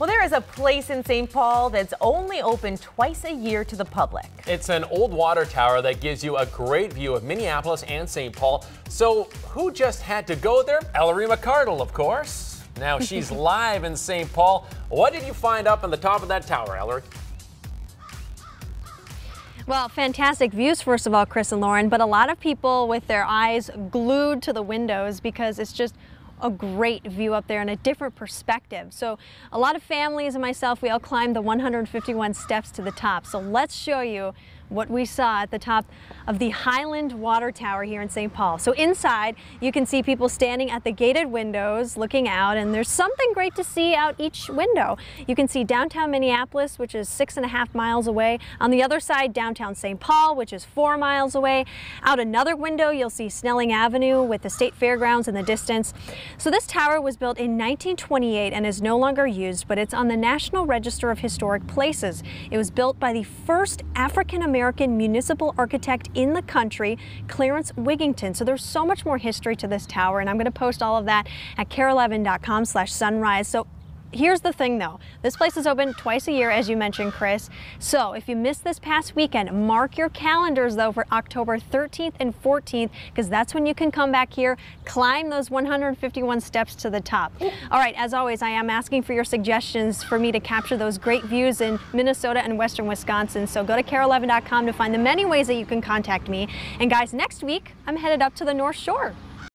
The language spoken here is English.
Well, there is a place in St. Paul that's only open twice a year to the public. It's an old water tower that gives you a great view of Minneapolis and St. Paul. So who just had to go there? Ellery McCardle, of course. Now she's live in St. Paul. What did you find up on the top of that tower, Ellery? Well, fantastic views, first of all, Chris and Lauren, but a lot of people with their eyes glued to the windows because it's just a great view up there and a different perspective. So a lot of families and myself, we all climbed the 151 steps to the top. So let's show you what we saw at the top of the Highland Water Tower here in St. Paul. So inside, you can see people standing at the gated windows looking out, and there's something great to see out each window. You can see downtown Minneapolis, which is 6.5 miles away. On the other side, downtown St. Paul, which is 4 miles away. Out another window, you'll see Snelling Avenue with the State Fairgrounds in the distance. So this tower was built in 1928 and is no longer used, but it's on the National Register of Historic Places. It was built by the first African-American municipal architect in the country, Clarence Wigington. So there's so much more history to this tower, and I'm going to post all of that at kare11.com/sunrise. So here's the thing though, this place is open twice a year, as you mentioned, Chris. So if you missed this past weekend, mark your calendars though for October 13th and 14th, because that's when you can come back here, climb those 151 steps to the top. All right, as always, I am asking for your suggestions for me to capture those great views in Minnesota and Western Wisconsin. So go to kare11.com to find the many ways that you can contact me. And guys, next week, I'm headed up to the North Shore.